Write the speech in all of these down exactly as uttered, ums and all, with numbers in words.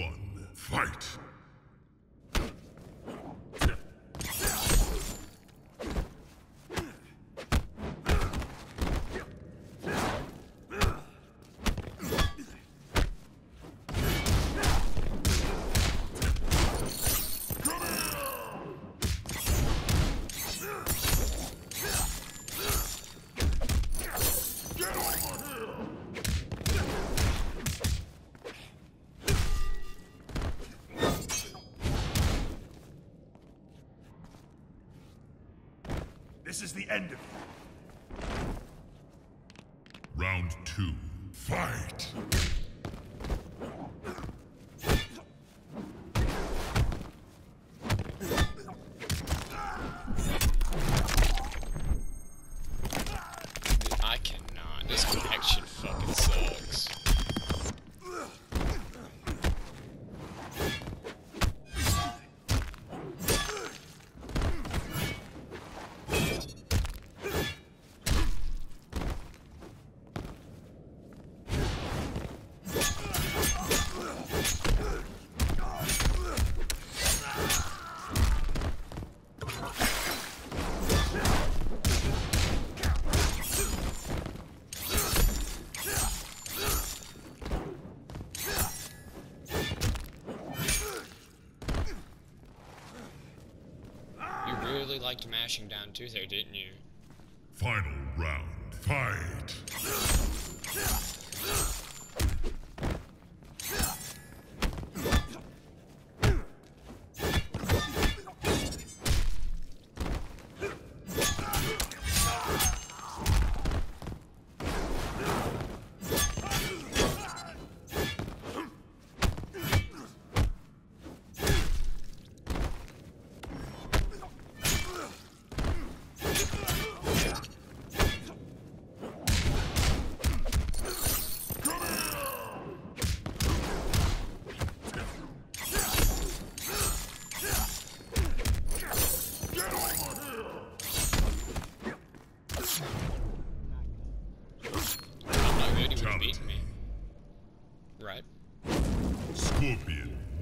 one, fight! This is the end of it. Round two, fight! I cannot. This connection fucking sucks. You liked mashing down too there, didn't you? Final round, fight!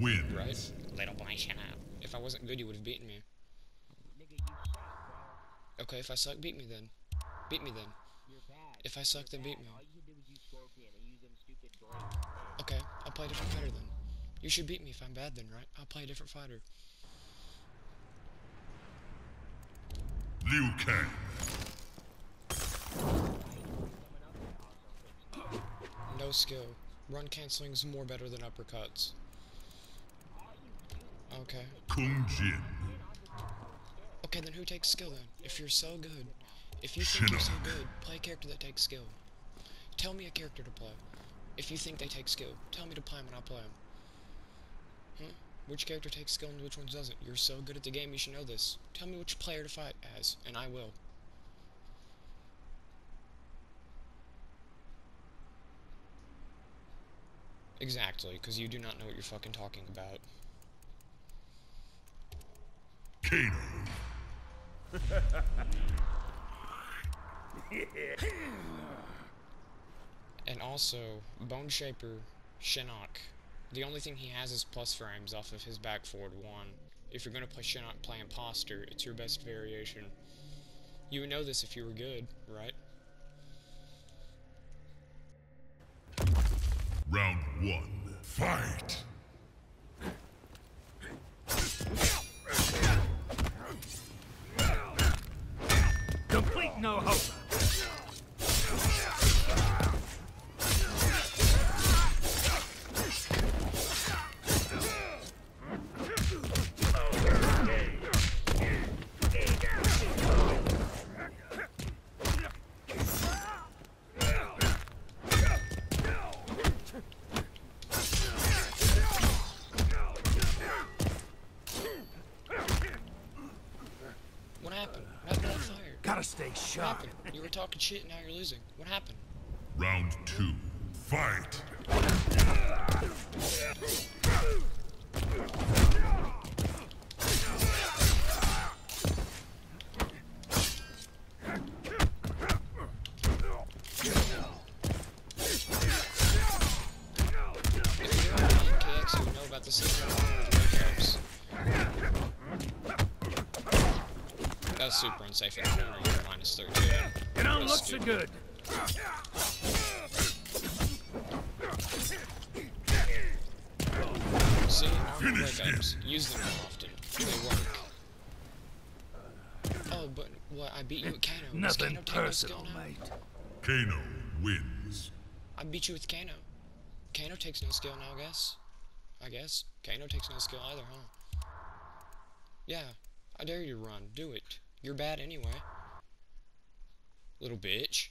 Win. Right? Little boy, shut up. If I wasn't good, you would have beaten me. Okay, if I suck, beat me then. Beat me then. If I suck, then beat me. Okay, I'll play a different fighter then. You should beat me if I'm bad then, right? I'll play a different fighter. Liu Kang. No skill. Run canceling's more better than uppercuts. Okay. Kung Jin. Okay, then who takes skill then? If you're so good, if you think Shinnok. You're so good, play a character that takes skill. Tell me a character to play. If you think they take skill, tell me to play them and I'll play them. Hmm? Which character takes skill and which one doesn't? You're so good at the game, you should know this. Tell me which player to fight as, and I will. Exactly, because you do not know what you're fucking talking about. Kano. And also, Bone Shaper, Shinnok. The only thing he has is plus frames off of his back forward one. If you're gonna play Shinnok, play Imposter. It's your best variation. You would know this if you were good, right? Round one, fight! Complete no hope! Stay sharp. You were talking shit and now you're losing. What happened? Round two, fight! If you're an M K X, you know That's super unsafe. minus thirteen. It don't look so good. See, armor breakups. Use them more often. They work. Oh, but what? I beat you at Kano. Nothing Kano personal, mate. Kano wins. I beat you with Kano. Kano takes no skill now, I guess. I guess. Kano takes no skill either, huh? Yeah. I dare you to run. Do it. You're bad anyway. Little bitch.